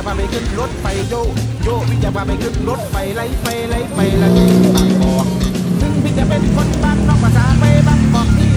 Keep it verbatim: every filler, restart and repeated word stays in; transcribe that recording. จะพาไปขึ้นรถไฟโยโยพี่จะพาไปขึ้นรถไฟไล่ไฟไล่ไฟละที่บางกอกถึงพี่จะเป็นคนบ้านนอกภาษาไปบางกอก